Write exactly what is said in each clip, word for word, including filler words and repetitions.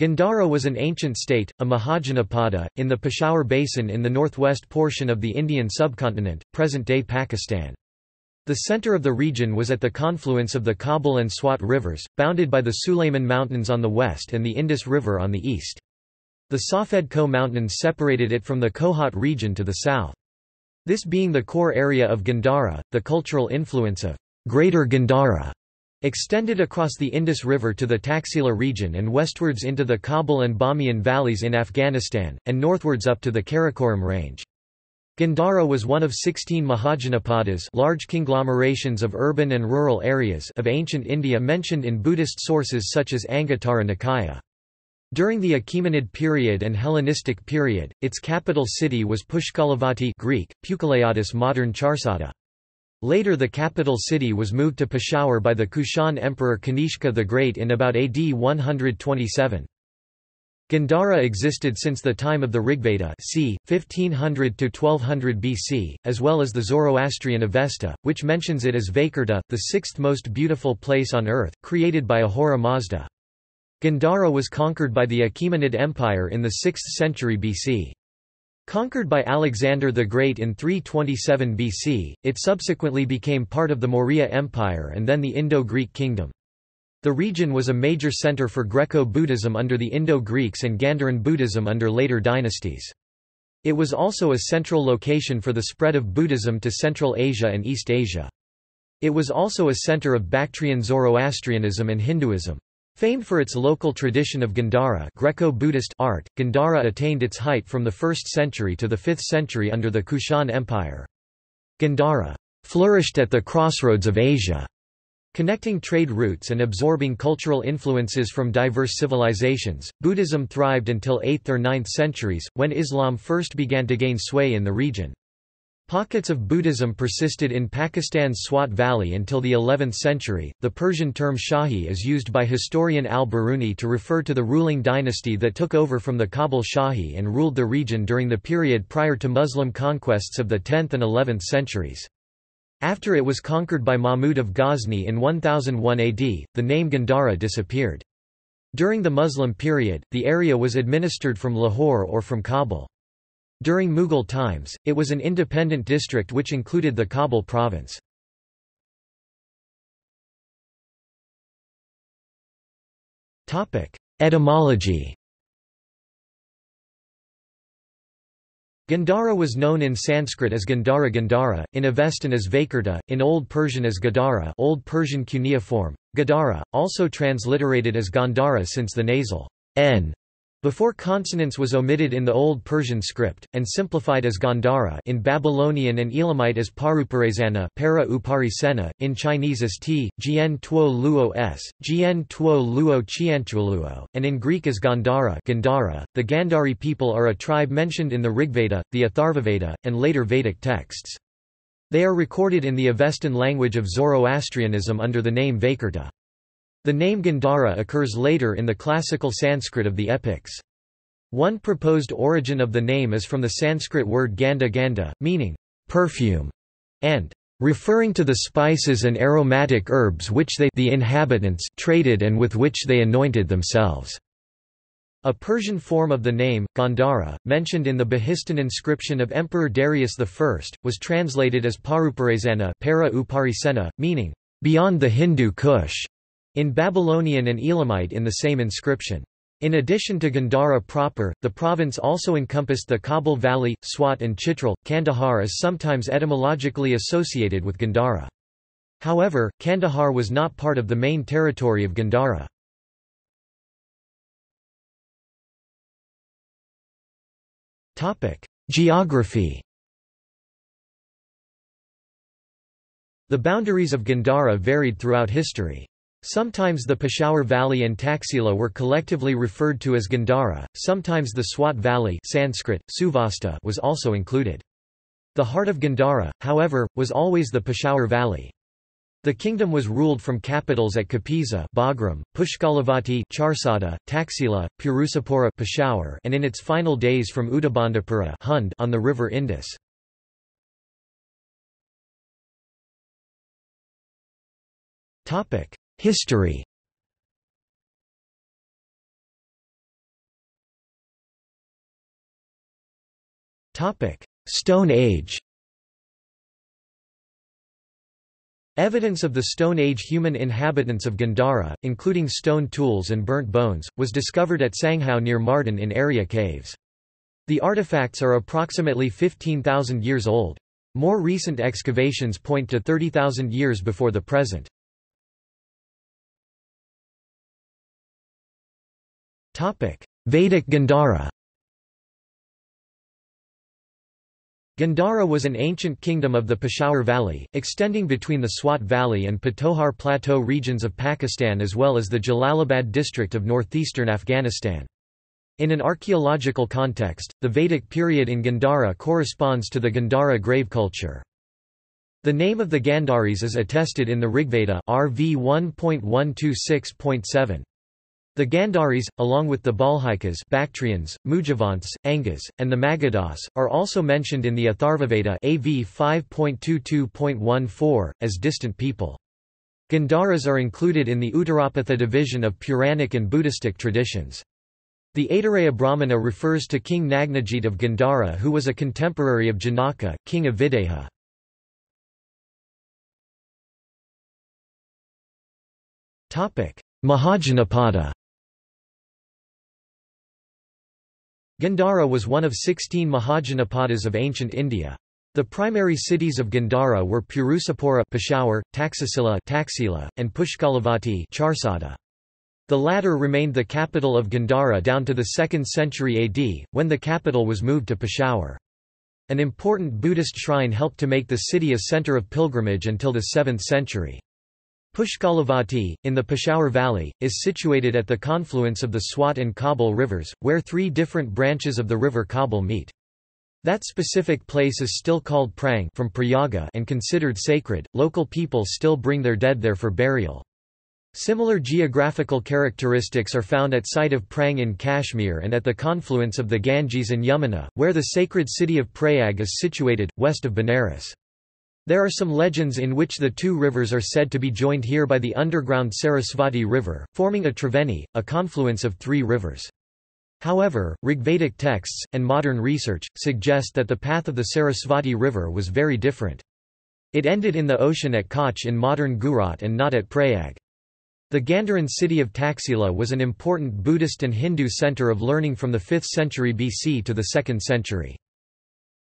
Gandhara was an ancient state, a Mahajanapada, in the Peshawar basin in the northwest portion of the Indian subcontinent, present-day Pakistan. The center of the region was at the confluence of the Kabul and Swat rivers, bounded by the Sulayman Mountains on the west and the Indus River on the east. The Safed Ko Mountains separated it from the Kohat region to the south. This being the core area of Gandhara, the cultural influence of Greater Gandhara extended across the Indus River to the Taxila region and westwards into the Kabul and Bamiyan valleys in Afghanistan, and northwards up to the Karakoram range. Gandhara was one of sixteen Mahajanapadas, large conglomerations of urban and rural areas of ancient India mentioned in Buddhist sources such as Anguttara Nikaya. During the Achaemenid period and Hellenistic period, its capital city was Pushkalavati (Greek: Pukalayatis, modern Charsada). Later the capital city was moved to Peshawar by the Kushan emperor Kanishka the Great in about A D one twenty-seven. Gandhara existed since the time of the Rigveda c. fifteen hundred to twelve hundred B C, as well as the Zoroastrian Avesta, which mentions it as Vakarta, the sixth most beautiful place on earth, created by Ahura Mazda. Gandhara was conquered by the Achaemenid Empire in the sixth century B C. Conquered by Alexander the Great in three twenty-seven B C, it subsequently became part of the Maurya Empire and then the Indo-Greek kingdom. The region was a major center for Greco-Buddhism under the Indo-Greeks and Gandharan Buddhism under later dynasties. It was also a central location for the spread of Buddhism to Central Asia and East Asia. It was also a center of Bactrian Zoroastrianism and Hinduism. Famed for its local tradition of Gandhara Greco-Buddhist art, Gandhara attained its height from the first century to the fifth century under the Kushan Empire. Gandhara flourished at the crossroads of Asia, connecting trade routes and absorbing cultural influences from diverse civilizations. Buddhism thrived until eighth or ninth centuries, when Islam first began to gain sway in the region. Pockets of Buddhism persisted in Pakistan's Swat Valley until the eleventh century. The Persian term Shahi is used by historian Al-Biruni to refer to the ruling dynasty that took over from the Kabul Shahi and ruled the region during the period prior to Muslim conquests of the tenth and eleventh centuries. After it was conquered by Mahmud of Ghazni in one thousand one A D, the name Gandhara disappeared. During the Muslim period, the area was administered from Lahore or from Kabul. During Mughal times, it was an independent district which included the Kabul province. Etymology. Gandhara was known in Sanskrit as Gandhara Gandhara, in Avestan as Vakarta, in Old Persian as Gadara Old Persian cuneiform, Gadara, also transliterated as Gandhara since the nasal n before consonants was omitted in the Old Persian script, and simplified as Gandhara in Babylonian and Elamite as Paruparezana para, in Chinese as T, Gien Tuo Luo S, Gien Tuo Luo Chianchuluo, and in Greek as Gandhara Gandhara. The Gandhari people are a tribe mentioned in the Rigveda, the Atharvaveda, and later Vedic texts. They are recorded in the Avestan language of Zoroastrianism under the name Vakarta. The name Gandhara occurs later in the classical Sanskrit of the epics. One proposed origin of the name is from the Sanskrit word gandha gandha, meaning perfume, and referring to the spices and aromatic herbs which they the inhabitants traded and with which they anointed themselves. A Persian form of the name, Gandhara, mentioned in the Behistun inscription of Emperor Darius the First, was translated as Paruparezana para, meaning, beyond the Hindu Kush, in Babylonian and Elamite in the same inscription. In addition to Gandhara proper, the province also encompassed the Kabul Valley, Swat and Chitral. Kandahar is sometimes etymologically associated with Gandhara. However, Kandahar was not part of the main territory of Gandhara. Geography. The boundaries of Gandhara varied throughout history. Sometimes the Peshawar Valley and Taxila were collectively referred to as Gandhara, sometimes the Swat Valley Sanskrit, Suvasta was also included. The heart of Gandhara, however, was always the Peshawar Valley. The kingdom was ruled from capitals at Kapisa Bagram, Pushkalavati Charsada, Taxila, Purusapura Peshawar, and in its final days from Udabandapura Hund on the river Indus. History. Stone Age. Evidence of the Stone Age human inhabitants of Gandhara, including stone tools and burnt bones, was discovered at Sanghau near Mardin in area caves. The artifacts are approximately fifteen thousand years old. More recent excavations point to thirty thousand years before the present. Vedic Gandhara. Gandhara was an ancient kingdom of the Peshawar Valley, extending between the Swat Valley and Patohar Plateau regions of Pakistan as well as the Jalalabad district of northeastern Afghanistan. In an archaeological context, the Vedic period in Gandhara corresponds to the Gandhara grave culture. The name of the Gandharis is attested in the Rigveda R V one point one two six point seven. The Gandharis, along with the Balhikas, Bactrians, Mujavants, Angas, and the Magadhas, are also mentioned in the Atharvaveda A V five point two two point one four, as distant people. Gandharas are included in the Uttarapatha division of Puranic and Buddhistic traditions. The Aitareya Brahmana refers to King Nagnajit of Gandhara, who was a contemporary of Janaka, king of Videha. Mahajanapada. Gandhara was one of sixteen Mahajanapadas of ancient India. The primary cities of Gandhara were Purusapura (Peshawar), Taxila (Taxila), and Pushkalavati (Charsada). The latter remained the capital of Gandhara down to the second century A D, when the capital was moved to Peshawar. An important Buddhist shrine helped to make the city a center of pilgrimage until the seventh century. Pushkalavati, in the Peshawar Valley, is situated at the confluence of the Swat and Kabul rivers, where three different branches of the river Kabul meet. That specific place is still called Prang from Prayaga and considered sacred. Local people still bring their dead there for burial. Similar geographical characteristics are found at site of Prang in Kashmir and at the confluence of the Ganges and Yamuna, where the sacred city of Prayag is situated, west of Banaras. There are some legends in which the two rivers are said to be joined here by the underground Sarasvati River, forming a Triveni, a confluence of three rivers. However, Rigvedic texts, and modern research, suggest that the path of the Sarasvati River was very different. It ended in the ocean at Kutch in modern Gujarat and not at Prayag. The Gandharan city of Taxila was an important Buddhist and Hindu center of learning from the fifth century B C to the second century.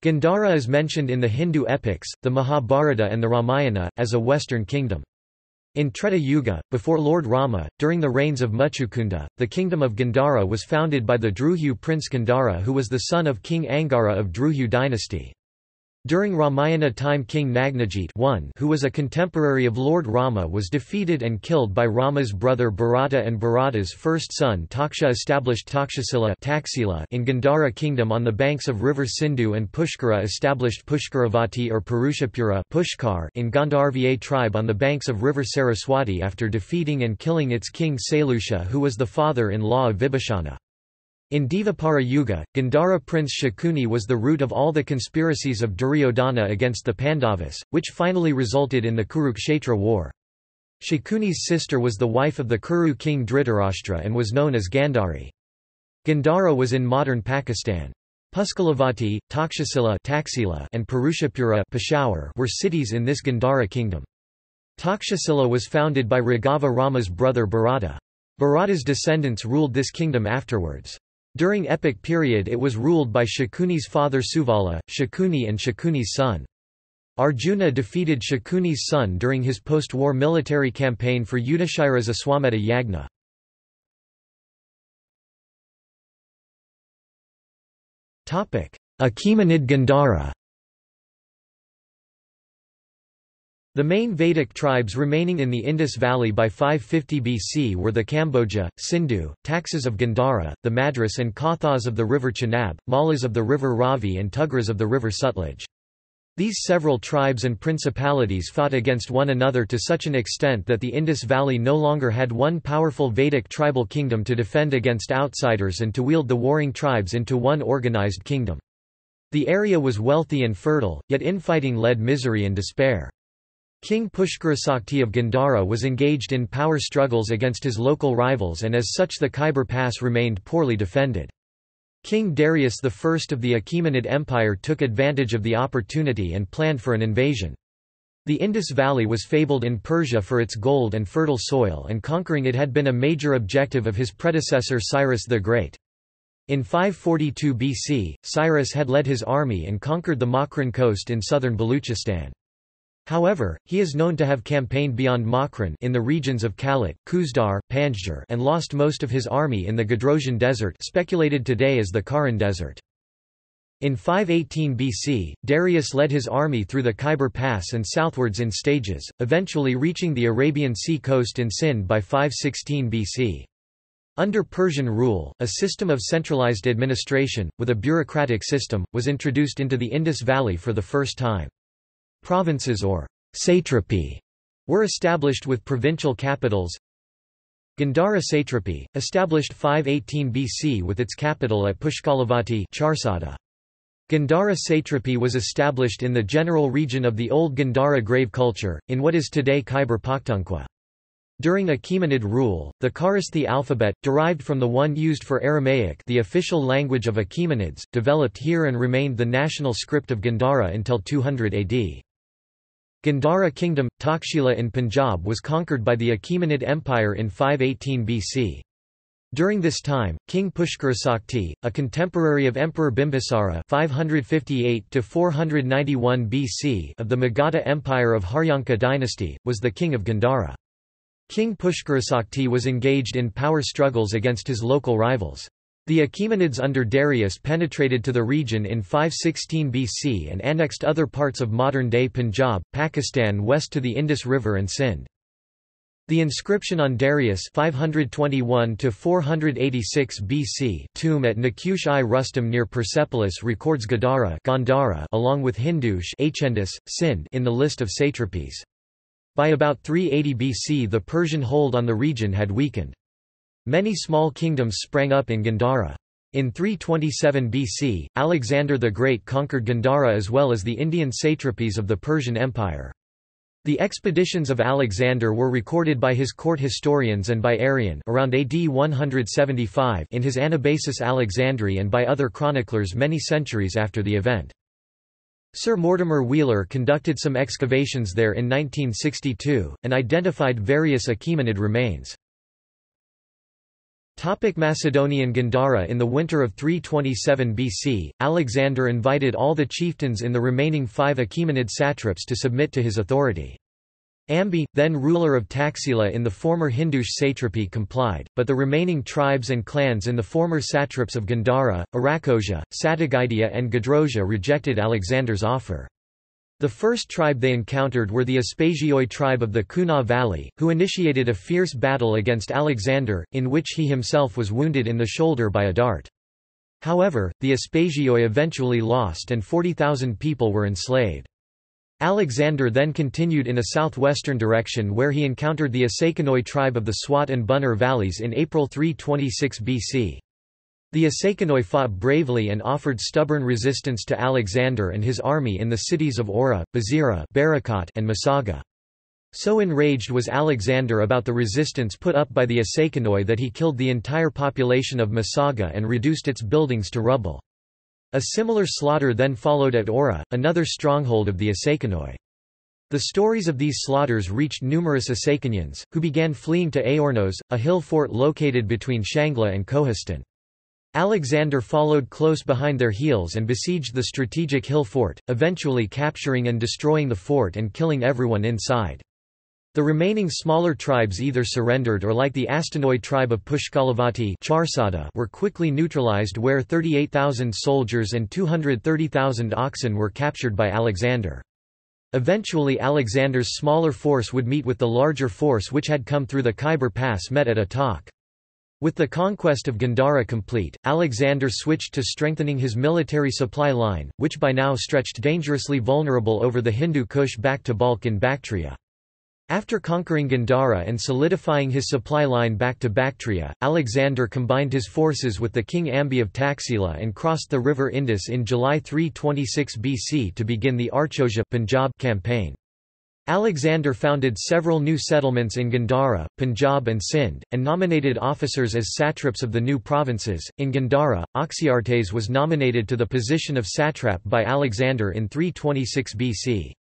Gandhara is mentioned in the Hindu epics, the Mahabharata and the Ramayana, as a western kingdom. In Treta Yuga, before Lord Rama, during the reigns of Muchukunda, the kingdom of Gandhara was founded by the Druhu prince Gandhara, who was the son of King Angara of Druhu dynasty. During Ramayana time, King Nagnajit the first, who was a contemporary of Lord Rama, was defeated and killed by Rama's brother Bharata, and Bharata's first son Taksha established Takshasila in Gandhara kingdom on the banks of river Sindhu, and Pushkara established Pushkaravati or Purusapura in Gandharva tribe on the banks of river Saraswati after defeating and killing its king Selusha, who was the father-in-law of Vibhishana. In Devapara Yuga, Gandhara prince Shakuni was the root of all the conspiracies of Duryodhana against the Pandavas, which finally resulted in the Kurukshetra war. Shakuni's sister was the wife of the Kuru king Dhritarashtra and was known as Gandhari. Gandhara was in modern Pakistan. Pushkalavati, Takshasila and Purushapura Peshawar were cities in this Gandhara kingdom. Takshasila was founded by Raghava Rama's brother Bharata. Bharata's descendants ruled this kingdom afterwards. During epic period it was ruled by Shakuni's father Suvala, Shakuni and Shakuni's son. Arjuna defeated Shakuni's son during his post-war military campaign for Yudhishthira's Aswamedha Yagna. Achaemenid Gandhara. The main Vedic tribes remaining in the Indus Valley by five fifty B C were the Kamboja, Sindhu, Taxas of Gandhara, the Madras and Kothas of the river Chenab, Mallas of the river Ravi and Tugras of the river Sutlej. These several tribes and principalities fought against one another to such an extent that the Indus Valley no longer had one powerful Vedic tribal kingdom to defend against outsiders and to wield the warring tribes into one organized kingdom. The area was wealthy and fertile, yet infighting led misery and despair. King Pushkarasakti of Gandhara was engaged in power struggles against his local rivals, and as such the Khyber Pass remained poorly defended. King Darius the first of the Achaemenid Empire took advantage of the opportunity and planned for an invasion. The Indus Valley was fabled in Persia for its gold and fertile soil, and conquering it had been a major objective of his predecessor Cyrus the Great. In five forty-two B C, Cyrus had led his army and conquered the Makran coast in southern Baluchistan. However, he is known to have campaigned beyond Makran in the regions of Kalat, Kuzdar, Panjshir and lost most of his army in the Gadrosian Desert, speculated today as the Karan Desert. In five eighteen B C, Darius led his army through the Khyber Pass and southwards in stages, eventually reaching the Arabian Sea coast in Sind by five sixteen B C. Under Persian rule, a system of centralized administration, with a bureaucratic system, was introduced into the Indus Valley for the first time. Provinces or satrapy were established with provincial capitals. Gandhara satrapy, established five eighteen B C with its capital at Pushkalavati, Charsada. Gandhara satrapy was established in the general region of the old Gandhara grave culture, in what is today Khyber Pakhtunkhwa. During Achaemenid rule, the Kharosthi alphabet, derived from the one used for Aramaic, the official language of Achaemenids, developed here and remained the national script of Gandhara until two hundred A D. Gandhara Kingdom, Taxila in Punjab was conquered by the Achaemenid Empire in five eighteen B C. During this time, King Pushkarasakti, a contemporary of Emperor Bimbisara five fifty-eight to four ninety-one B C of the Magadha Empire of Haryanka dynasty, was the king of Gandhara. King Pushkarasakti was engaged in power struggles against his local rivals. The Achaemenids under Darius penetrated to the region in five sixteen B C and annexed other parts of modern-day Punjab, Pakistan west to the Indus River and Sindh. The inscription on Darius five twenty-one to four eighty-six B C tomb at Nakush-I-Rustam near Persepolis records Gadara Gandhara along with Hindush Sindh in the list of satrapies. By about three eighty B C the Persian hold on the region had weakened. Many small kingdoms sprang up in Gandhara. In three twenty-seven B C, Alexander the Great conquered Gandhara as well as the Indian satrapies of the Persian Empire. The expeditions of Alexander were recorded by his court historians and by Arrian around A D one seventy-five in his Anabasis Alexandri and by other chroniclers many centuries after the event. Sir Mortimer Wheeler conducted some excavations there in nineteen sixty-two, and identified various Achaemenid remains. Macedonian Gandhara. In the winter of three twenty-seven B C, Alexander invited all the chieftains in the remaining five Achaemenid satraps to submit to his authority. Ambi, then ruler of Taxila in the former Hindush satrapy, complied, but the remaining tribes and clans in the former satraps of Gandhara, Arachosia, Sattagaidia and Gadrosia rejected Alexander's offer. The first tribe they encountered were the Aspasioi tribe of the Kuna Valley, who initiated a fierce battle against Alexander, in which he himself was wounded in the shoulder by a dart. However, the Aspasioi eventually lost and forty thousand people were enslaved. Alexander then continued in a southwestern direction where he encountered the Asakanoi tribe of the Swat and Bunner valleys in April three twenty-six B C. The Asakanoi fought bravely and offered stubborn resistance to Alexander and his army in the cities of Ora, Bazira, Barakat, and Masaga. So enraged was Alexander about the resistance put up by the Asakanoi that he killed the entire population of Masaga and reduced its buildings to rubble. A similar slaughter then followed at Ora, another stronghold of the Asakanoi. The stories of these slaughters reached numerous Asakanians, who began fleeing to Aornos, a hill fort located between Shangla and Kohistan. Alexander followed close behind their heels and besieged the strategic hill fort, eventually capturing and destroying the fort and killing everyone inside. The remaining smaller tribes either surrendered or, like the Astanoi tribe of Pushkalavati, Charsada, were quickly neutralized, where thirty-eight thousand soldiers and two hundred thirty thousand oxen were captured by Alexander. Eventually Alexander's smaller force would meet with the larger force which had come through the Khyber Pass met at Attock. With the conquest of Gandhara complete, Alexander switched to strengthening his military supply line, which by now stretched dangerously vulnerable over the Hindu Kush back to Balkh in Bactria. After conquering Gandhara and solidifying his supply line back to Bactria, Alexander combined his forces with the King Ambi of Taxila and crossed the river Indus in July three twenty-six B C to begin the Archosia Punjab campaign. Alexander founded several new settlements in Gandhara, Punjab, and Sindh, and nominated officers as satraps of the new provinces. In Gandhara, Oxyartes was nominated to the position of satrap by Alexander in three twenty-six B C.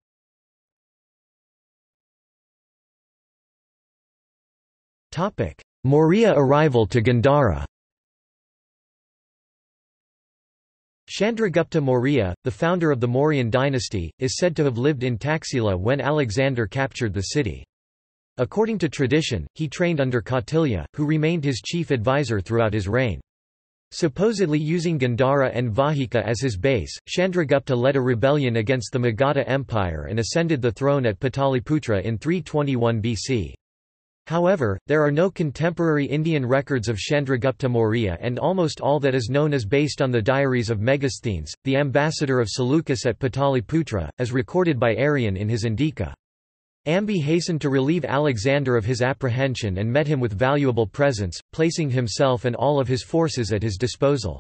Topic: Maurya arrival to Gandhara. Chandragupta Maurya, the founder of the Mauryan dynasty, is said to have lived in Taxila when Alexander captured the city. According to tradition, he trained under Kautilya, who remained his chief advisor throughout his reign. Supposedly using Gandhara and Vahika as his base, Chandragupta led a rebellion against the Magadha Empire and ascended the throne at Pataliputra in three twenty-one B C. However, there are no contemporary Indian records of Chandragupta Maurya, and almost all that is known is based on the diaries of Megasthenes, the ambassador of Seleucus at Pataliputra, as recorded by Arrian in his Indika. Ambi hastened to relieve Alexander of his apprehension and met him with valuable presents, placing himself and all of his forces at his disposal.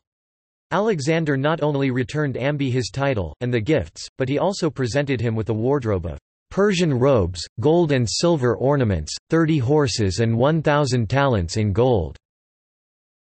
Alexander not only returned Ambi his title, and the gifts, but he also presented him with a wardrobe of Persian robes, gold and silver ornaments, thirty horses and one thousand talents in gold.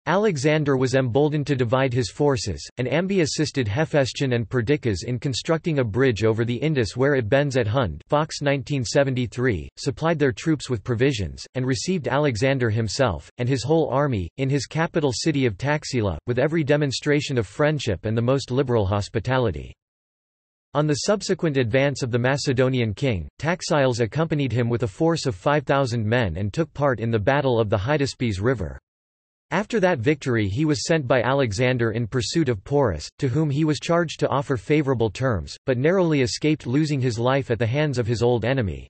Alexander was emboldened to divide his forces, and Ambi assisted Hephaestion and Perdiccas in constructing a bridge over the Indus where it bends at Hund. Fox nineteen seventy-three, supplied their troops with provisions, and received Alexander himself, and his whole army, in his capital city of Taxila, with every demonstration of friendship and the most liberal hospitality. On the subsequent advance of the Macedonian king, Taxiles accompanied him with a force of five thousand men and took part in the Battle of the Hydaspes River. After that victory he was sent by Alexander in pursuit of Porus, to whom he was charged to offer favourable terms, but narrowly escaped losing his life at the hands of his old enemy.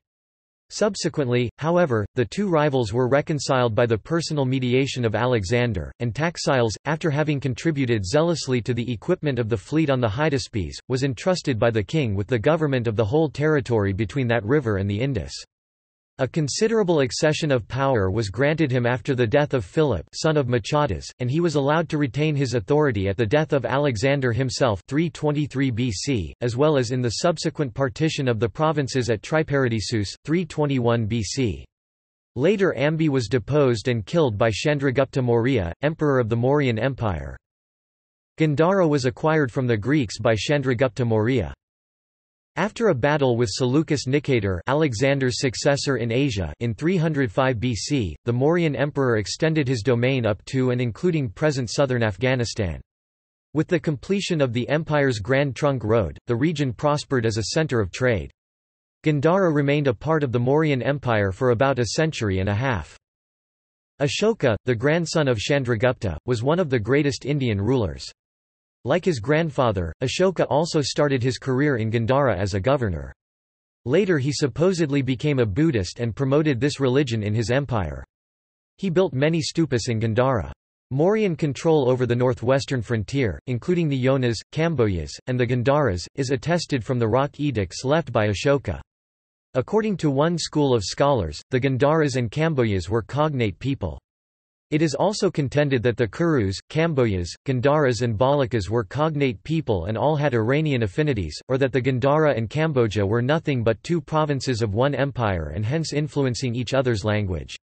Subsequently, however, the two rivals were reconciled by the personal mediation of Alexander, and Taxiles, after having contributed zealously to the equipment of the fleet on the Hydaspes, was entrusted by the king with the government of the whole territory between that river and the Indus. A considerable accession of power was granted him after the death of Philip, son of Machates, and he was allowed to retain his authority at the death of Alexander himself three twenty-three B C, as well as in the subsequent partition of the provinces at Triparadesus, three twenty-one B C. Later Ambi was deposed and killed by Chandragupta Maurya, emperor of the Mauryan Empire. Gandhara was acquired from the Greeks by Chandragupta Maurya. After a battle with Seleucus Nicator, Alexander's successor in Asia, in three oh five B C, the Mauryan emperor extended his domain up to and including present southern Afghanistan. With the completion of the empire's Grand Trunk Road, the region prospered as a center of trade. Gandhara remained a part of the Mauryan Empire for about a century and a half. Ashoka, the grandson of Chandragupta, was one of the greatest Indian rulers. Like his grandfather, Ashoka also started his career in Gandhara as a governor. Later he supposedly became a Buddhist and promoted this religion in his empire. He built many stupas in Gandhara. Mauryan control over the northwestern frontier, including the Yonas, Kamboyas, and the Gandharas, is attested from the rock edicts left by Ashoka. According to one school of scholars, the Gandharas and Kamboyas were cognate people. It is also contended that the Kurus, Kamboyas, Gandharas and Balakas were cognate people and all had Iranian affinities, or that the Gandhara and Cambodia were nothing but two provinces of one empire and hence influencing each other's language.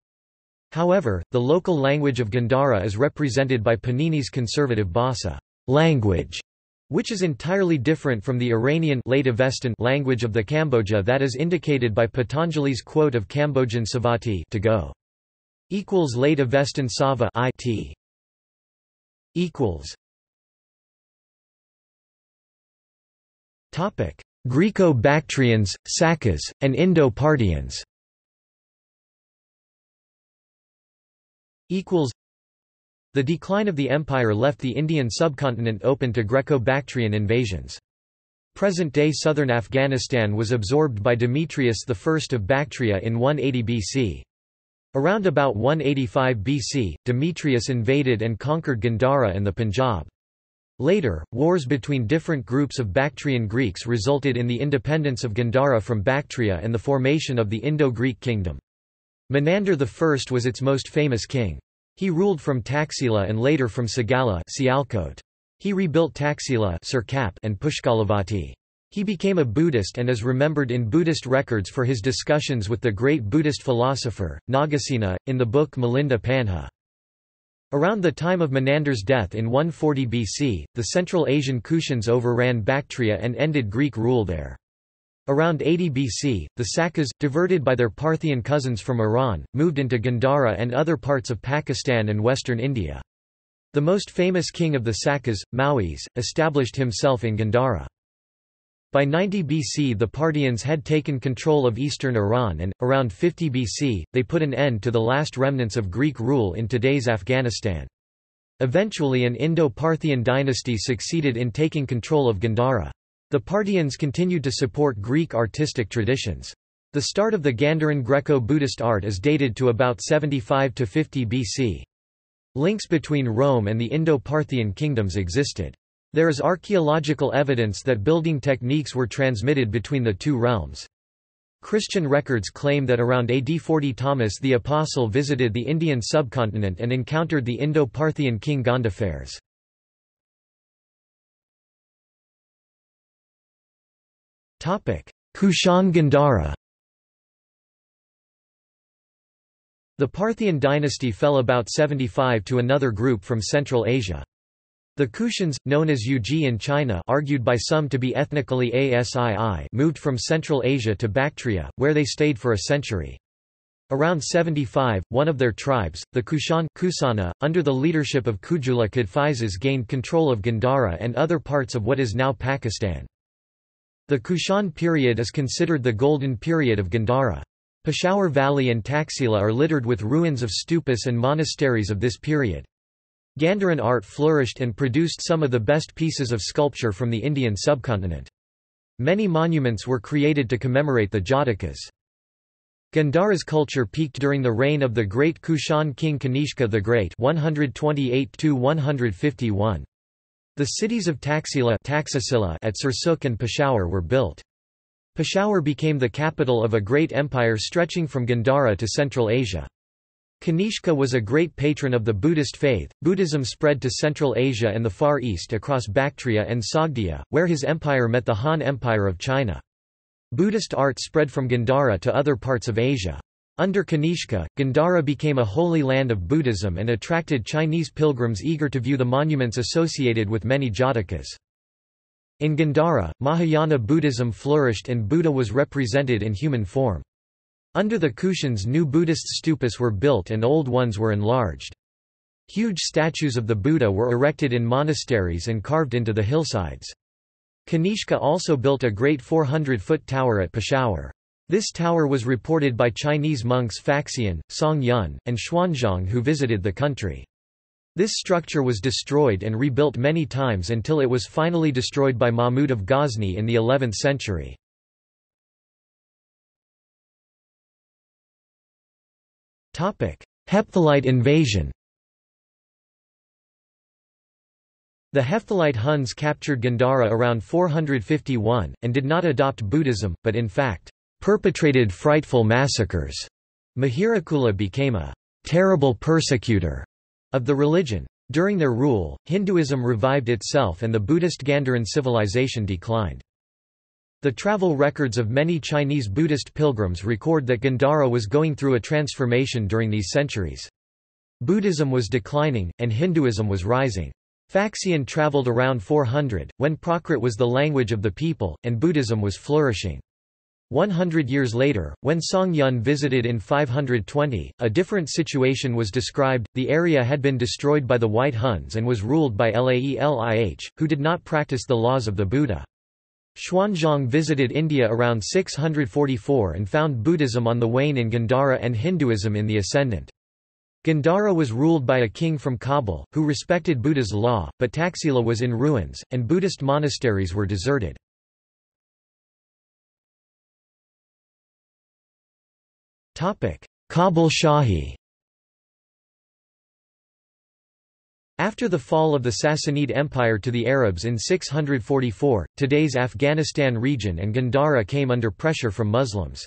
However, the local language of Gandhara is represented by Panini's conservative Bassa language, which is entirely different from the Iranian late Avestan language of the Cambodia that is indicated by Patanjali's quote of Cambodian Savati to go. Equals late Avestan Sava it. Equals. Topic: Greco-Bactrians, Sakas, and Indo-Parthians. Equals. The decline of the empire left the Indian subcontinent open to Greco-Bactrian invasions. Present-day southern Afghanistan was absorbed by Demetrius the First of Bactria in one eighty B C. Around about one eighty-five B C, Demetrius invaded and conquered Gandhara and the Punjab. Later, wars between different groups of Bactrian Greeks resulted in the independence of Gandhara from Bactria and the formation of the Indo-Greek kingdom. Menander the First was its most famous king. He ruled from Taxila and later from Sagala. He rebuilt Taxila and Pushkalavati. He became a Buddhist and is remembered in Buddhist records for his discussions with the great Buddhist philosopher, Nagasena, in the book Milinda Panha. Around the time of Menander's death in one forty B C, the Central Asian Kushans overran Bactria and ended Greek rule there. Around eighty B C, the Sakas, diverted by their Parthian cousins from Iran, moved into Gandhara and other parts of Pakistan and western India. The most famous king of the Sakas, Mauis, established himself in Gandhara. By ninety B C the Parthians had taken control of eastern Iran and, around fifty B C, they put an end to the last remnants of Greek rule in today's Afghanistan. Eventually an Indo-Parthian dynasty succeeded in taking control of Gandhara. The Parthians continued to support Greek artistic traditions. The start of the Gandharan Greco-Buddhist art is dated to about seventy-five to fifty B C. Links between Rome and the Indo-Parthian kingdoms existed. There is archaeological evidence that building techniques were transmitted between the two realms. Christian records claim that around A D forty Thomas the Apostle visited the Indian subcontinent and encountered the Indo-Parthian king Gondophares. Kushan Gandhara. The Parthian dynasty fell about seventy-five to another group from Central Asia. The Kushans, known as Yuji in China, argued by some to be ethnically Asii, moved from Central Asia to Bactria, where they stayed for a century. Around seventy-five, one of their tribes, the Kushan Kusana, under the leadership of Kujula Kadphises, gained control of Gandhara and other parts of what is now Pakistan. The Kushan period is considered the golden period of Gandhara. Peshawar Valley and Taxila are littered with ruins of stupas and monasteries of this period. Gandharan art flourished and produced some of the best pieces of sculpture from the Indian subcontinent. Many monuments were created to commemorate the Jatakas. Gandhara's culture peaked during the reign of the great Kushan king Kanishka the Great one twenty-eight to one fifty-one. The cities of Taxila at Sursuk and Peshawar were built. Peshawar became the capital of a great empire stretching from Gandhara to Central Asia. Kanishka was a great patron of the Buddhist faith. Buddhism spread to Central Asia and the Far East across Bactria and Sogdia, where his empire met the Han Empire of China. Buddhist art spread from Gandhara to other parts of Asia. Under Kanishka, Gandhara became a holy land of Buddhism and attracted Chinese pilgrims eager to view the monuments associated with many Jatakas. In Gandhara, Mahayana Buddhism flourished and Buddha was represented in human form. Under the Kushans, new Buddhist stupas were built and old ones were enlarged. Huge statues of the Buddha were erected in monasteries and carved into the hillsides. Kanishka also built a great four hundred foot tower at Peshawar. This tower was reported by Chinese monks Faxian, Song Yun, and Xuanzang who visited the country. This structure was destroyed and rebuilt many times until it was finally destroyed by Mahmud of Ghazni in the eleventh century. Hephthalite invasion. The Hephthalite Huns captured Gandhara around four hundred fifty-one, and did not adopt Buddhism, but in fact, perpetrated frightful massacres. Mihirakula became a terrible persecutor of the religion. During their rule, Hinduism revived itself and the Buddhist Gandharan civilization declined. The travel records of many Chinese Buddhist pilgrims record that Gandhara was going through a transformation during these centuries. Buddhism was declining, and Hinduism was rising. Faxian traveled around four hundred, when Prakrit was the language of the people, and Buddhism was flourishing. One hundred years later, when Song Yun visited in five hundred twenty, a different situation was described. The area had been destroyed by the White Huns and was ruled by Laelih, who did not practice the laws of the Buddha. Xuanzang visited India around six hundred forty-four and found Buddhism on the wane in Gandhara and Hinduism in the ascendant. Gandhara was ruled by a king from Kabul, who respected Buddha's law, but Taxila was in ruins, and Buddhist monasteries were deserted. Kabul Shahi. After the fall of the Sassanid Empire to the Arabs in six hundred forty-four, today's Afghanistan region and Gandhara came under pressure from Muslims.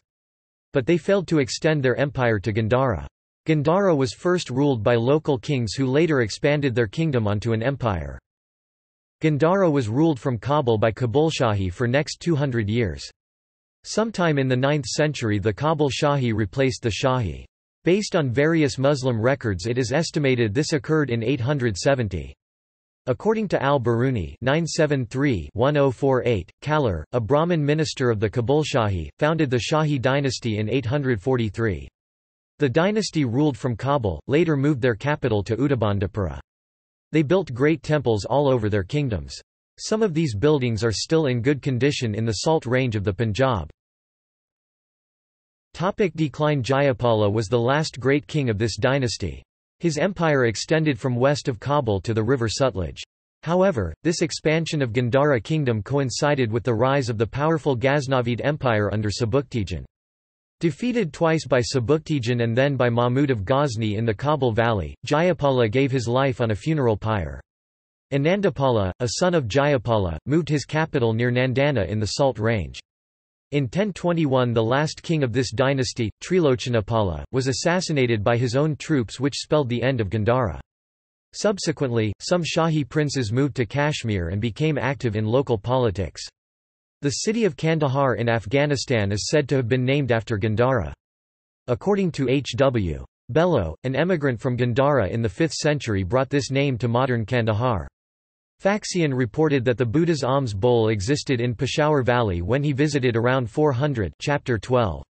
But they failed to extend their empire to Gandhara. Gandhara was first ruled by local kings who later expanded their kingdom onto an empire. Gandhara was ruled from Kabul by Kabul Shahi for next two hundred years. Sometime in the ninth century the Kabul Shahi replaced the Shahi. Based on various Muslim records it is estimated this occurred in eight hundred seventy. According to Al-Biruni nine seventy-three to ten forty-eight, Kalar, a Brahmin minister of the Kabul Shahi, founded the Shahi dynasty in eight hundred forty-three. The dynasty ruled from Kabul, later moved their capital to Udabandapura. They built great temples all over their kingdoms. Some of these buildings are still in good condition in the Salt Range of the Punjab. Topic decline. Jayapala was the last great king of this dynasty. His empire extended from west of Kabul to the river Sutlej. However, this expansion of Gandhara kingdom coincided with the rise of the powerful Ghaznavid Empire under Sabuktigin. Defeated twice by Sabuktigin and then by Mahmud of Ghazni in the Kabul Valley, Jayapala gave his life on a funeral pyre. Anandapala, a son of Jayapala, moved his capital near Nandana in the Salt Range. In ten twenty-one the last king of this dynasty, Trilochanapala, was assassinated by his own troops, which spelled the end of Gandhara. Subsequently, some Shahi princes moved to Kashmir and became active in local politics. The city of Kandahar in Afghanistan is said to have been named after Gandhara. According to H W Bello, an emigrant from Gandhara in the fifth century brought this name to modern Kandahar. Faxian reported that the Buddha's alms bowl existed in Peshawar Valley when he visited around four hundred, chapter twelve.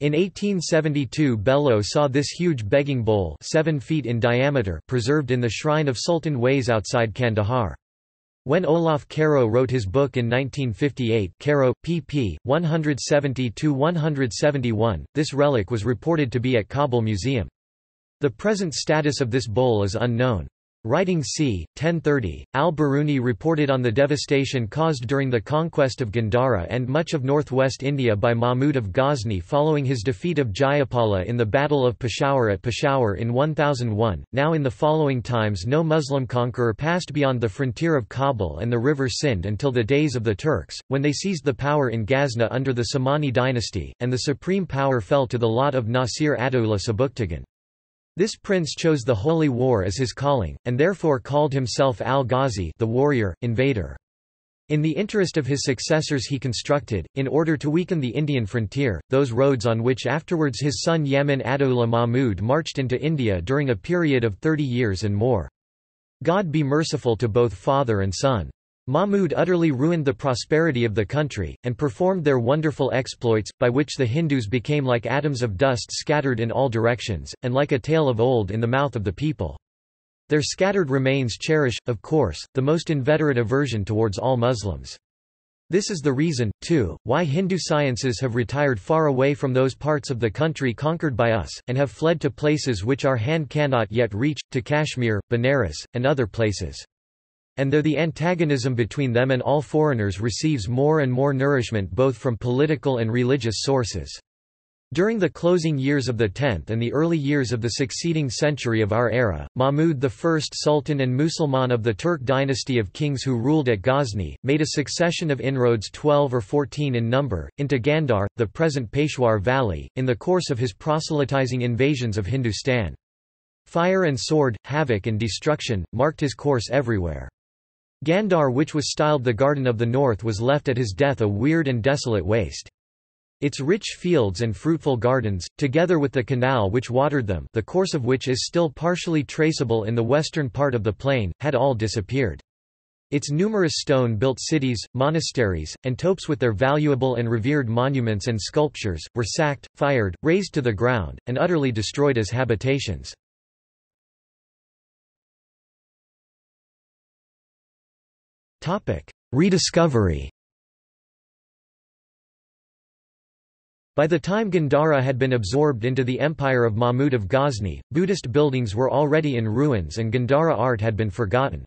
In eighteen seventy-two Bello saw this huge begging bowl seven feet in diameter preserved in the shrine of Sultan Ways outside Kandahar. When Olaf Caro wrote his book in nineteen fifty-eight, Caro, pp. one seventy to one seventy-one, this relic was reported to be at Kabul Museum. The present status of this bowl is unknown. Writing c. ten thirty, Al-Biruni reported on the devastation caused during the conquest of Gandhara and much of northwest India by Mahmud of Ghazni following his defeat of Jayapala in the Battle of Peshawar at Peshawar in one thousand one. Now in the following times no Muslim conqueror passed beyond the frontier of Kabul and the river Sindh until the days of the Turks, when they seized the power in Ghazna under the Samani dynasty, and the supreme power fell to the lot of Nasir Adullah Sabuktigin. This prince chose the holy war as his calling, and therefore called himself Al-Ghazi, the warrior, invader. In the interest of his successors he constructed, in order to weaken the Indian frontier, those roads on which afterwards his son Yamin Adullah Mahmud marched into India during a period of thirty years and more. God be merciful to both father and son. Mahmud utterly ruined the prosperity of the country, and performed their wonderful exploits, by which the Hindus became like atoms of dust scattered in all directions, and like a tale of old in the mouth of the people. Their scattered remains cherish, of course, the most inveterate aversion towards all Muslims. This is the reason, too, why Hindu sciences have retired far away from those parts of the country conquered by us, and have fled to places which our hand cannot yet reach, to Kashmir, Benares, and other places. And there the antagonism between them and all foreigners receives more and more nourishment both from political and religious sources. During the closing years of the tenth and the early years of the succeeding century of our era, Mahmud the First, Sultan and Musalman of the Turk dynasty of kings who ruled at Ghazni, made a succession of inroads, twelve or fourteen in number, into Gandhar, the present Peshawar Valley, in the course of his proselytizing invasions of Hindustan. Fire and sword, havoc and destruction, marked his course everywhere. Gandhar, which was styled the Garden of the North, was left at his death a weird and desolate waste. Its rich fields and fruitful gardens, together with the canal which watered them, the course of which is still partially traceable in the western part of the plain, had all disappeared. Its numerous stone-built cities, monasteries, and topes with their valuable and revered monuments and sculptures, were sacked, fired, razed to the ground, and utterly destroyed as habitations. Rediscovery. By the time Gandhara had been absorbed into the empire of Mahmud of Ghazni, Buddhist buildings were already in ruins and Gandhara art had been forgotten.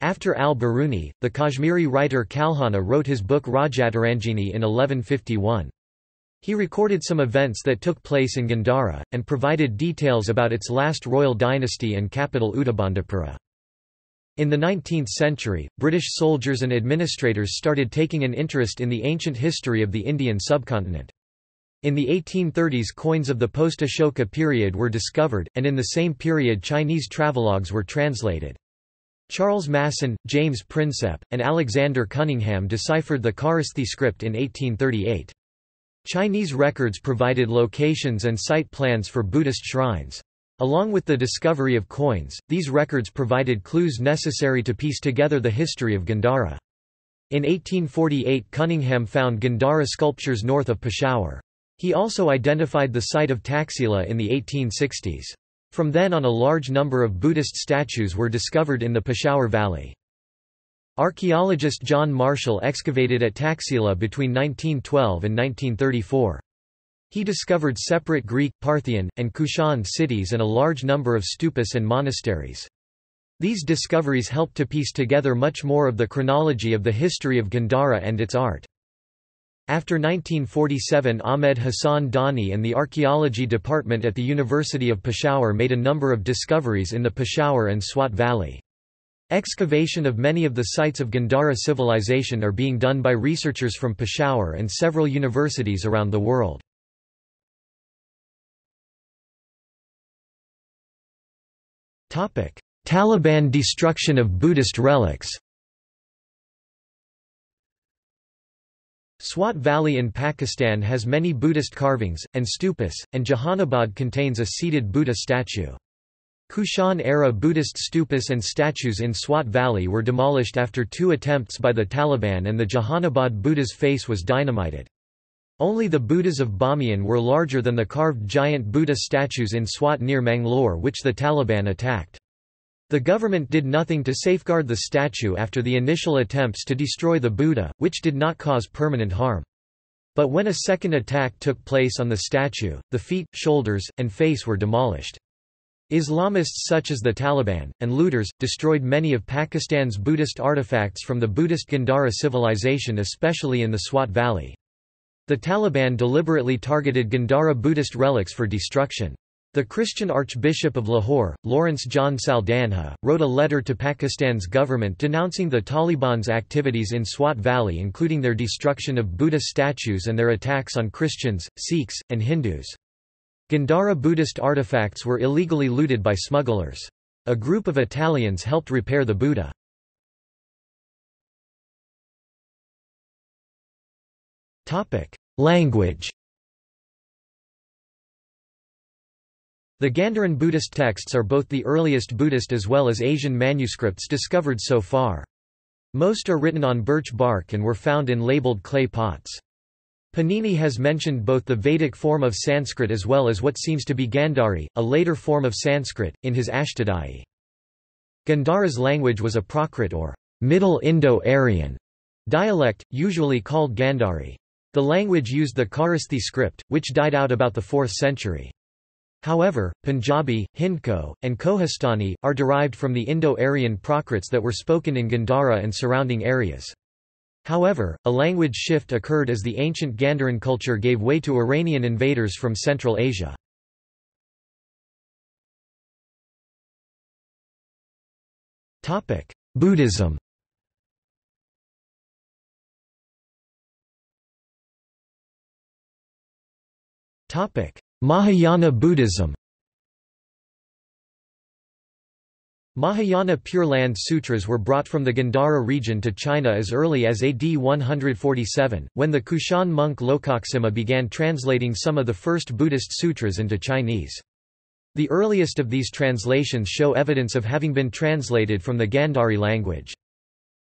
After Al-Biruni, the Kashmiri writer Kalhana wrote his book Rajatarangini in eleven fifty-one. He recorded some events that took place in Gandhara, and provided details about its last royal dynasty and capital Udabandapura. In the nineteenth century, British soldiers and administrators started taking an interest in the ancient history of the Indian subcontinent. In the eighteen thirties coins of the post-Ashoka period were discovered, and in the same period Chinese travelogues were translated. Charles Masson, James Prinsep, and Alexander Cunningham deciphered the Kharosthi script in eighteen thirty-eight. Chinese records provided locations and site plans for Buddhist shrines. Along with the discovery of coins, these records provided clues necessary to piece together the history of Gandhara. In eighteen forty-eight, Cunningham found Gandhara sculptures north of Peshawar. He also identified the site of Taxila in the eighteen sixties. From then on, a large number of Buddhist statues were discovered in the Peshawar Valley. Archaeologist John Marshall excavated at Taxila between nineteen twelve and nineteen thirty-four. He discovered separate Greek, Parthian, and Kushan cities and a large number of stupas and monasteries. These discoveries helped to piece together much more of the chronology of the history of Gandhara and its art. After nineteen forty-seven, Ahmed Hassan Dani and the archaeology department at the University of Peshawar made a number of discoveries in the Peshawar and Swat Valley. Excavation of many of the sites of Gandhara civilization are being done by researchers from Peshawar and several universities around the world. Taliban destruction of Buddhist relics. Swat Valley in Pakistan has many Buddhist carvings, and stupas, and Jahanabad contains a seated Buddha statue. Kushan-era Buddhist stupas and statues in Swat Valley were demolished after two attempts by the Taliban and the Jahanabad Buddha's face was dynamited. Only the Buddhas of Bamiyan were larger than the carved giant Buddha statues in Swat near Mangalore, which the Taliban attacked. The government did nothing to safeguard the statue after the initial attempts to destroy the Buddha, which did not cause permanent harm. But when a second attack took place on the statue, the feet, shoulders, and face were demolished. Islamists such as the Taliban, and looters, destroyed many of Pakistan's Buddhist artifacts from the Buddhist Gandhara civilization, especially in the Swat Valley. The Taliban deliberately targeted Gandhara Buddhist relics for destruction. The Christian Archbishop of Lahore, Lawrence John Saldanha, wrote a letter to Pakistan's government denouncing the Taliban's activities in Swat Valley, including their destruction of Buddha statues and their attacks on Christians, Sikhs, and Hindus. Gandhara Buddhist artifacts were illegally looted by smugglers. A group of Italians helped repair the Buddha. Language. The Gandharan Buddhist texts are both the earliest Buddhist as well as Asian manuscripts discovered so far. Most are written on birch bark and were found in labeled clay pots. Panini has mentioned both the Vedic form of Sanskrit as well as what seems to be Gandhari, a later form of Sanskrit, in his Ashtadhyayi. Gandhara's language was a Prakrit or Middle Indo-Aryan dialect, usually called Gandhari. The language used the Kharosthi script, which died out about the fourth century. However, Punjabi, Hindko, and Kohistani, are derived from the Indo-Aryan Prakrits that were spoken in Gandhara and surrounding areas. However, a language shift occurred as the ancient Gandharan culture gave way to Iranian invaders from Central Asia. Buddhism. Mahayana Buddhism. Mahayana Pure Land Sutras were brought from the Gandhara region to China as early as A D one forty-seven, when the Kushan monk Lokaksima began translating some of the first Buddhist sutras into Chinese. The earliest of these translations show evidence of having been translated from the Gandhari language.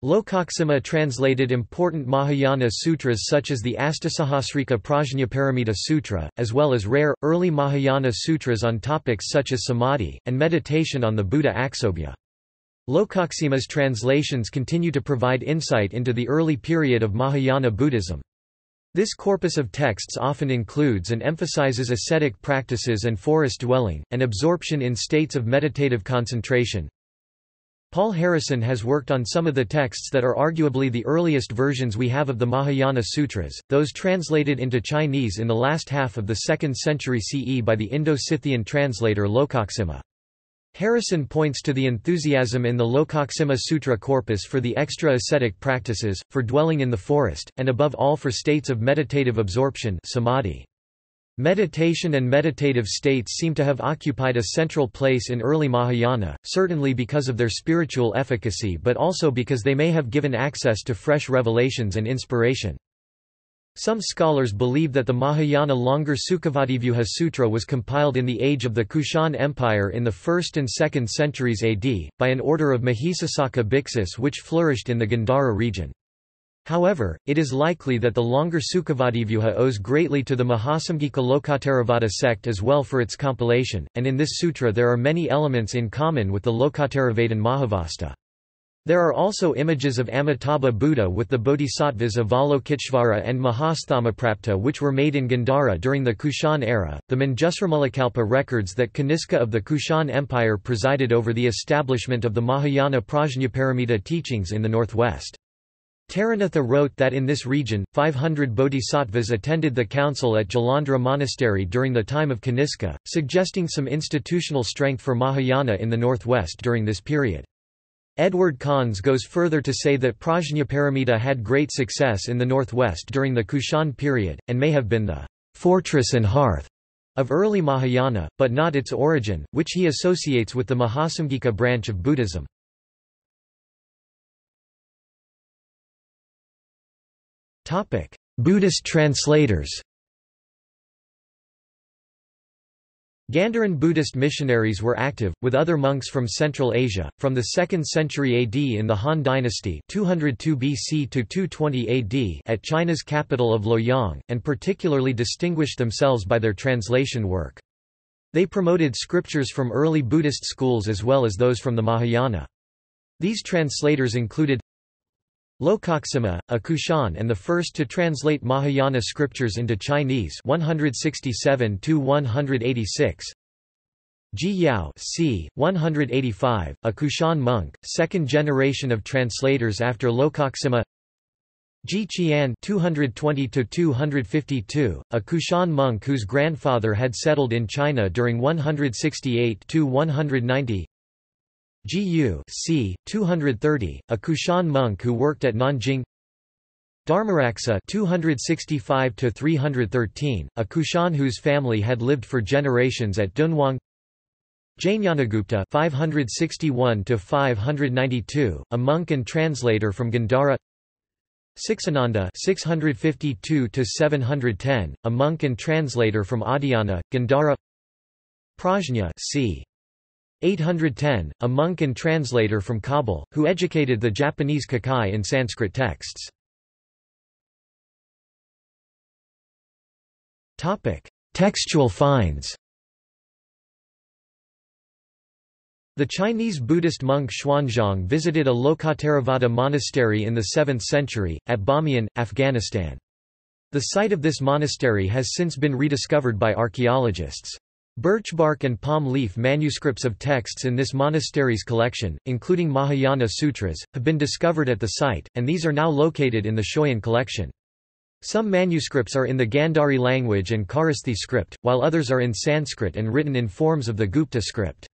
Lokaksima translated important Mahayana sutras such as the Astasahasrika Prajñaparamita Sutra, as well as rare, early Mahayana sutras on topics such as samadhi, and meditation on the Buddha Aksobhya. Lokaksima's translations continue to provide insight into the early period of Mahayana Buddhism. This corpus of texts often includes and emphasizes ascetic practices and forest dwelling, and absorption in states of meditative concentration. Paul Harrison has worked on some of the texts that are arguably the earliest versions we have of the Mahayana Sutras, those translated into Chinese in the last half of the second century C E by the Indo-Scythian translator Lokaksima. Harrison points to the enthusiasm in the Lokaksima Sutra corpus for the extra ascetic practices, for dwelling in the forest, and above all for states of meditative absorption, samadhi. Meditation and meditative states seem to have occupied a central place in early Mahayana, certainly because of their spiritual efficacy but also because they may have given access to fresh revelations and inspiration. Some scholars believe that the Mahayana longer Sukhavativyuha Sutra was compiled in the age of the Kushan Empire in the first and second centuries A D, by an order of Mahisasaka Bhiksus which flourished in the Gandhara region. However, it is likely that the longer Sukhavativyuha owes greatly to the Mahasamgika Lokottaravada sect as well for its compilation, and in this sutra there are many elements in common with the Lokottaravedan Mahavastha. There are also images of Amitabha Buddha with the bodhisattvas Avalokiteshvara and Mahasthamaprapta which were made in Gandhara during the Kushan era. The Manjusramalakalpa records that Kanishka of the Kushan Empire presided over the establishment of the Mahayana Prajnaparamita teachings in the northwest. Taranatha wrote that in this region, five hundred bodhisattvas attended the council at Jalandhara Monastery during the time of Kanishka, suggesting some institutional strength for Mahayana in the northwest during this period. Edward Kahn's goes further to say that Prajnaparamita had great success in the northwest during the Kushan period, and may have been the fortress and hearth of early Mahayana, but not its origin, which he associates with the Mahasamgika branch of Buddhism. Buddhist translators. Gandharan Buddhist missionaries were active, with other monks from Central Asia, from the second century A D in the Han Dynasty two hundred two B C to two twenty A D at China's capital of Luoyang, and particularly distinguished themselves by their translation work. They promoted scriptures from early Buddhist schools as well as those from the Mahayana. These translators included Lokaksima, a Kushan and the first to translate Mahayana scriptures into Chinese one sixty-seven to one eighty-six. Ji Yao c. one eighty-five, a Kushan monk, second generation of translators after Lokaksima. Ji Qian two twenty to two fifty-two, a Kushan monk whose grandfather had settled in China during one sixty-eight to one ninety. Gu c. two thirty, a Kushan monk who worked at Nanjing. Dharmaraksa two sixty-five to three thirteen, a Kushan whose family had lived for generations at Dunhuang. Jnanagupta five sixty-one to five ninety-two, a monk and translator from Gandhara. Siksananda six fifty-two to seven ten, a monk and translator from Adhyana, Gandhara. Prajna c. eight ten, a monk and translator from Kabul, who educated the Japanese Kakai in Sanskrit texts. Textual finds. The Chinese Buddhist monk Xuanzang visited a Lokottaravada monastery in the seventh century, at Bamiyan, Afghanistan. The site of this monastery has since been rediscovered by archaeologists. Birchbark and palm leaf manuscripts of texts in this monastery's collection, including Mahayana sutras, have been discovered at the site, and these are now located in the Shoyan collection. Some manuscripts are in the Gandhari language and Kharosthi script, while others are in Sanskrit and written in forms of the Gupta script.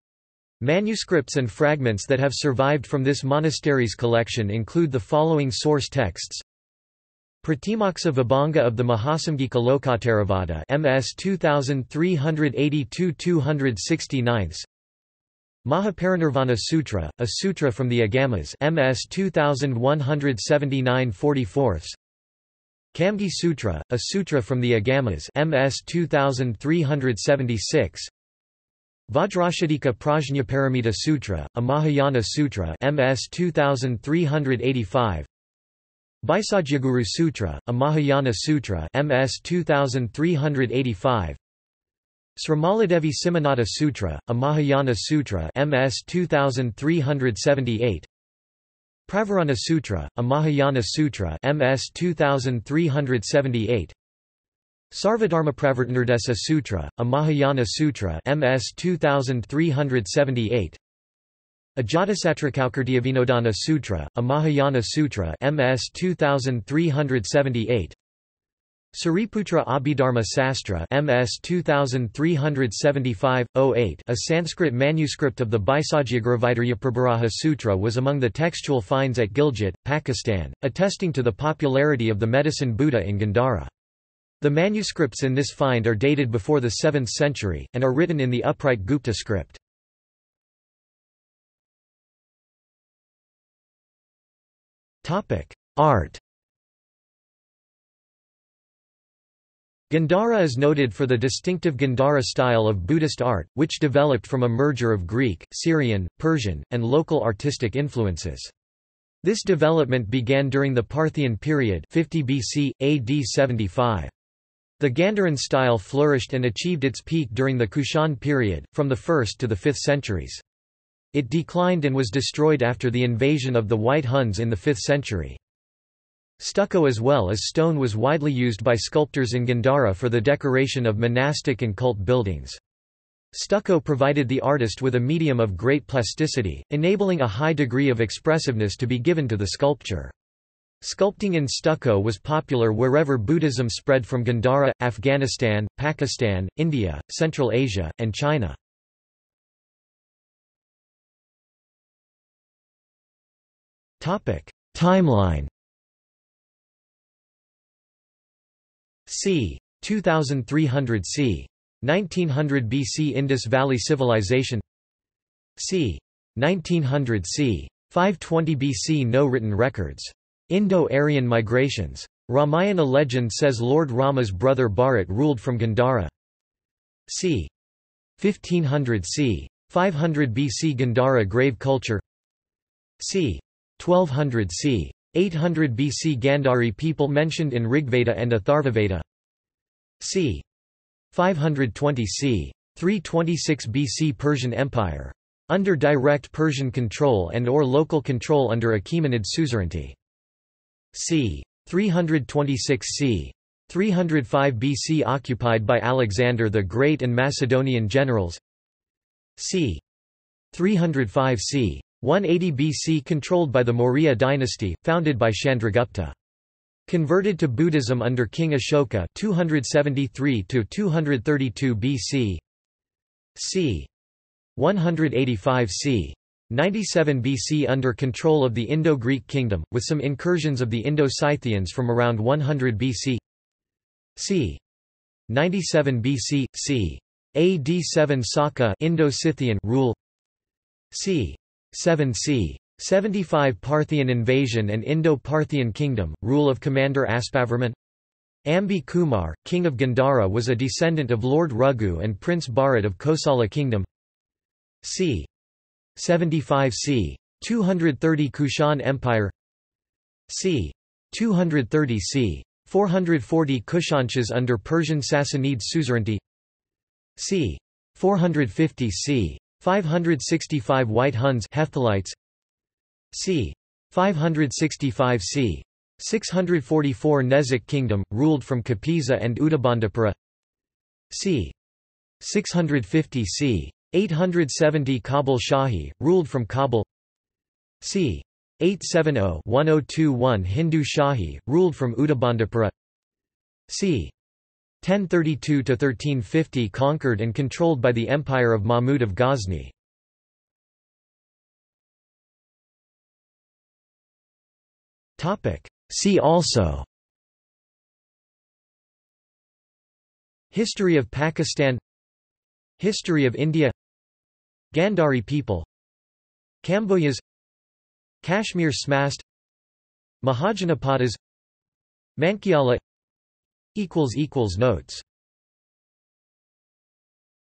Manuscripts and fragments that have survived from this monastery's collection include the following source texts. Pratimoksa Vibhanga of the Mahasamgika Lokottaravada M S two thousand three hundred eighty-two to two sixty-nine, Mahaparinirvana Sutra, a sutra from the Agamas M S two thousand one hundred seventy-nine to forty-four, Kamdi Sutra, a sutra from the Agamas M S two thousand three hundred seventy-six, Vajrashadika Prajnaparamita Sutra, a Mahayana sutra M S two thousand three hundred eighty-five, Bhaisajyaguru Sutra, a Mahayana Sutra M S two thousand three hundred eighty-five, Sramaladevi Simanata Sutra, a Mahayana Sutra M S two thousand three hundred seventy-eight, Pravarana Sutra, a Mahayana Sutra M S two thousand three hundred seventy-eight, Sarvadharmapravartanirdesa Sutra, a Mahayana Sutra M S two thousand three hundred seventy-eight, Ajatasatrakaukardiyavinodana Sutra, a Mahayana Sutra M S two thousand three hundred seventy-eight, Sariputra Abhidharma Sastra M S two thousand three hundred seventy-five to oh eight, a Sanskrit manuscript of the Bhaisajyaguruvaitaryaprabharaha Sutra was among the textual finds at Gilgit, Pakistan, attesting to the popularity of the medicine Buddha in Gandhara. The manuscripts in this find are dated before the seventh century, and are written in the upright Gupta script. Art. Gandhara is noted for the distinctive Gandhara style of Buddhist art, which developed from a merger of Greek, Syrian, Persian, and local artistic influences. This development began during the Parthian period fifty B C, A D seventy-five. The Gandharan style flourished and achieved its peak during the Kushan period, from the first to the fifth centuries. It declined and was destroyed after the invasion of the White Huns in the fifth century. Stucco as well as stone was widely used by sculptors in Gandhara for the decoration of monastic and cult buildings. Stucco provided the artist with a medium of great plasticity, enabling a high degree of expressiveness to be given to the sculpture. Sculpting in stucco was popular wherever Buddhism spread from Gandhara, Afghanistan, Pakistan, India, Central Asia, and China. Timeline. C. two thousand three hundred C. nineteen hundred B C Indus Valley Civilization. C. nineteen hundred C. five twenty B C No written records. Indo-Aryan migrations. Ramayana legend says Lord Rama's brother Bharat ruled from Gandhara. C. fifteen hundred C. five hundred B C Gandhara grave culture. C. twelve hundred C. eight hundred B C Gandhari people mentioned in Rigveda and Atharvaveda. C. five hundred twenty C. three twenty-six B C Persian Empire. Under direct Persian control and or local control under Achaemenid suzerainty. C. three hundred twenty-six C. three hundred five B C Occupied by Alexander the Great and Macedonian generals. C. three hundred five C. one eighty B C controlled by the Maurya dynasty, founded by Chandragupta. Converted to Buddhism under King Ashoka two seventy-three to two thirty-two B C. C. one eighty-five C. ninety-seven B C under control of the Indo-Greek kingdom, with some incursions of the Indo-Scythians from around one hundred B C. C. ninety-seven B C. C. A D seven Saka Indo-Scythian rule. C. seven C. seventy-five Parthian invasion and Indo-Parthian kingdom, rule of Commander Aspavarman. Ambi Kumar, king of Gandhara, was a descendant of Lord Raghu and Prince Bharat of Kosala kingdom. C. seventy-five C. two hundred thirty Kushan Empire. C. two hundred thirty C. four hundred forty Kushanshas under Persian Sassanid suzerainty. C. four hundred fifty C. five hundred sixty-five White Huns Hephthalites. C. five hundred sixty-five C. six hundred forty-four Nezik Kingdom, ruled from Kapisa and Udabandapura. C. six hundred fifty C. eight hundred seventy Kabul Shahi, ruled from Kabul. C. eight seventy to ten twenty-one Hindu Shahi, ruled from Udabandapura. C. ten thirty-two to thirteen fifty conquered and controlled by the Empire of Mahmud of Ghazni. See also: History of Pakistan, History of India, Gandhari people, Kamboyas, Kashmir Smast, Mahajanapadas, Mankyala. Notes